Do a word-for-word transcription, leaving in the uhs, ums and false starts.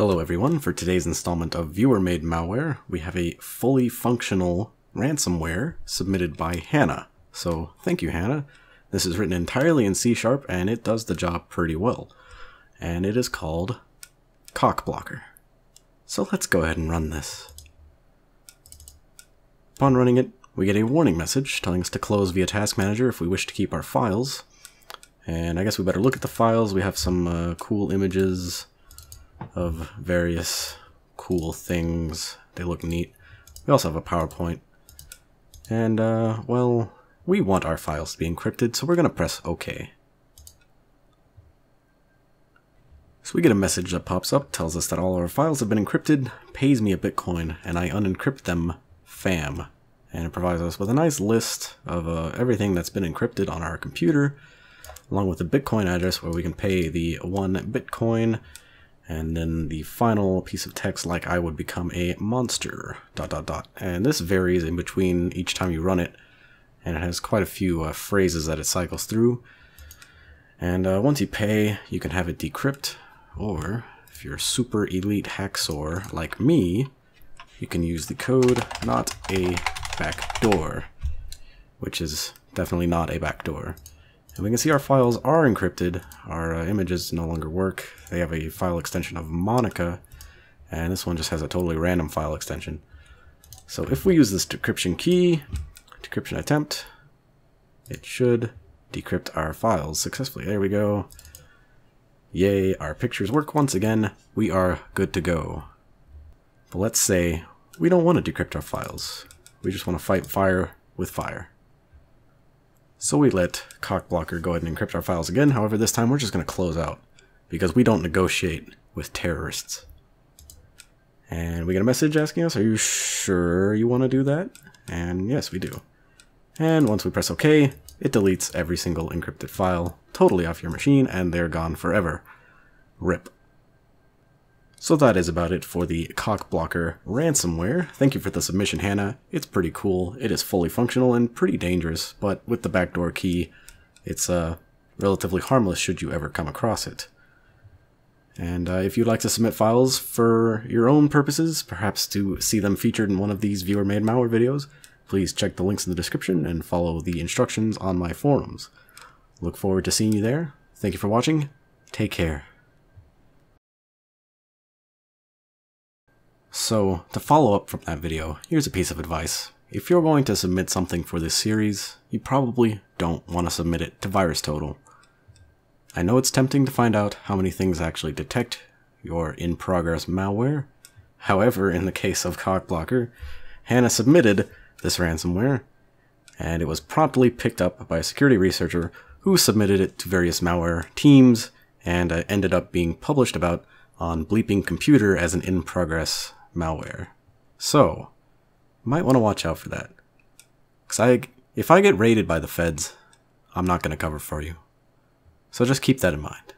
Hello everyone, for today's installment of viewer-made malware, we have a fully functional ransomware submitted by Hannah. So thank you, Hannah. This is written entirely in C sharp and it does the job pretty well. And it is called Cockblocker. So let's go ahead and run this. Upon running it, we get a warning message telling us to close via Task Manager if we wish to keep our files. And I guess we better look at the files. We have some uh, cool images of various cool things. They look neat. We also have a PowerPoint. And, uh, well, we want our files to be encrypted, so we're going to press OK. So we get a message that pops up, tells us that all our files have been encrypted, pays me a Bitcoin, and I unencrypt them, fam. And it provides us with a nice list of uh, everything that's been encrypted on our computer, along with the Bitcoin address where we can pay the one Bitcoin, and then the final piece of text, like I would become a monster, dot dot dot. And this varies in between each time you run it, and it has quite a few uh, phrases that it cycles through. And uh, once you pay, you can have it decrypt, or if you're a super elite hacksaw like me, you can use the code not a backdoor, which is definitely not a backdoor. And we can see our files are encrypted. Our uh, images no longer work. They have a file extension of Monica, and this one just has a totally random file extension. So if we use this decryption key, decryption attempt, it should decrypt our files successfully. There we go. Yay, our pictures work once again. We are good to go. But let's say we don't want to decrypt our files. We just want to fight fire with fire. So we let Cockblocker go ahead and encrypt our files again. However, this time we're just going to close out because we don't negotiate with terrorists. And we get a message asking us, are you sure you want to do that? And yes, we do. And once we press OK, it deletes every single encrypted file totally off your machine, and they're gone forever. R I P. So that is about it for the Cockblocker ransomware. Thank you for the submission, Hannah. It's pretty cool. It is fully functional and pretty dangerous, but with the backdoor key, it's uh, relatively harmless should you ever come across it. And uh, if you'd like to submit files for your own purposes, perhaps to see them featured in one of these viewer-made malware videos, please check the links in the description and follow the instructions on my forums. Look forward to seeing you there. Thank you for watching. Take care. So, to follow up from that video, here's a piece of advice. If you're going to submit something for this series, you probably don't want to submit it to VirusTotal. I know it's tempting to find out how many things actually detect your in-progress malware. However, in the case of Cockblocker, Hannah submitted this ransomware, and it was promptly picked up by a security researcher who submitted it to various malware teams, and uh, ended up being published about on Bleeping Computer as an in-progress malware. So, might want to watch out for that. Because I, if I get raided by the feds, I'm not going to cover for you. So just keep that in mind.